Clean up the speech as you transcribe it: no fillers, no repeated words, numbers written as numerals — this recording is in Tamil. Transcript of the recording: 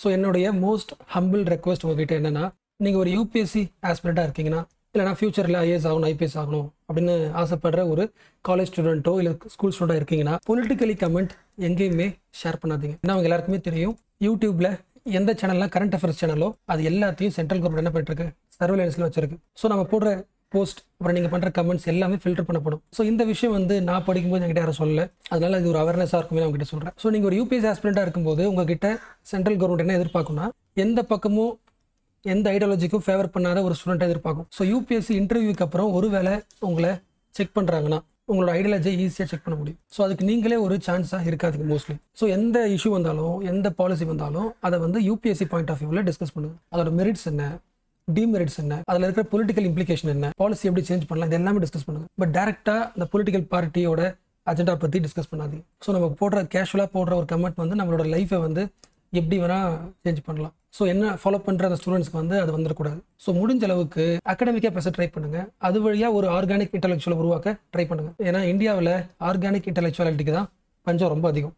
So என்னோட most humble request உங்ககிட்ட என்னன்னா நீங்க ஒரு யுபிஎஸ்சி ஆஸ்பிரண்டா இருக்கீங்கனா இல்லனா ஃபியூச்சர்ல ஐஏஎஸ் ஆகணும் ஐபிஎஸ் ஆகணும் அப்படினு ஆசைப்படுற ஒரு காலேஜ் ஸ்டூடண்டோ இல்ல ஸ்கூல் ஸ்டூடண்டா இருக்கீங்கனா politically comment எங்கயுமே ஷேர் பண்ணாதீங்க. ஏன்னா உங்களுக்கு எல்லாருக்குமே தெரியும் YouTubeல எந்த சேனல்ல கரண்ட் அஃபேர்ஸ் சேனலோ அது எல்லாத்தையும் சென்ட்ரல் கவர்மெண்ட் என்ன பண்ணிட்டு இருக்கு சர்வேலன்ஸ்ல வச்சிருக்கு. சோ நம்ம போடுற போஸ்ட் அப்புறம் நீங்க பண்ற கமெண்ட்ஸ் எல்லாமே ஃபில்டர் பண்ணப்படும். சோ இந்த விஷயம் வந்து நான் படிக்கும்போது என்கிட்ட யாரும் சொல்லல. அதனால இது ஒரு அவேர்னஸா இருக்குமே நான் உங்ககிட்ட சொல்றேன். சோ நீங்க ஒரு யுபிஎஸ்சி ஆஸ்பிரண்டா இருக்கும்போது உங்ககிட்ட சென்ட்ரல் கவர்மெண்ட் என்ன எதிர்பார்க்கும்னா எந்த பக்கமும் எந்த ஐடியாலஜிக்கும் ஃபேவர் பண்ணாத ஒரு ஸ்டூடெண்டா எதிர்பார்க்கும். சோ யுபிஎஸ்சி இன்டர்வியூக்கு அப்புறம் ஒருவேளை உங்களை செக் பண்றாங்கன்னா உங்களோட ஐடியாலஜியை ஈஸியாக செக் பண்ண முடியும். ஸோ அதுக்கு நீங்களே ஒரு சான்ஸாக இருக்காதுங்க மோஸ்ட்லி. ஸோ எந்த இஷ்யூ வந்தாலும் எந்த பாலிசி வந்தாலும் அதை வந்து யூபிஎஸ்சி பாயிண்ட் ஆஃப் வியூவில் டிஸ்கஸ் பண்ணுங்க. அதோட மெரிட்ஸ் என்ன, டிமெரிட்ஸ் என்ன, அதில் இருக்கிற பொலிட்டிக்கல் இம்ப்ளிகேஷன் என்ன, பாலிசி எப்படி சேஞ்ச் பண்ணலாம், இது எல்லாமே டிஸ்கஸ் பண்ணுங்க. பட் டேரெக்டாக அந்த பொலிட்டிக்கல் பார்ட்டியோட அஜெண்டா பற்றி டிஸ்கஸ் பண்ணாதீங்க. ஸோ நமக்கு போடுற கேஷுவலாக போடுற ஒரு கமெண்ட் வந்து நம்மளோட லைஃபை வந்து எப்படி வேணால் சேஞ்ச் பண்ணலாம். ஸோ என்ன ஃபாலோ பண்ணுற அந்த ஸ்டூடெண்ட்ஸ்க்கு வந்து அது வந்துடக்கூடாது. ஸோ முடிஞ்ச அளவுக்கு அகடமிக்காக பேச ட்ரை பண்ணுங்கள். அது வழியாக ஒரு ஆர்கானிக் இன்டெலெக்சுவலை உருவாக்க ட்ரை பண்ணுங்கள். ஏன்னா இந்தியாவில் ஆர்கானிக் இன்டெலெக்சுவாலிட்டிக்கு தான் பஞ்சம் ரொம்ப அதிகம்.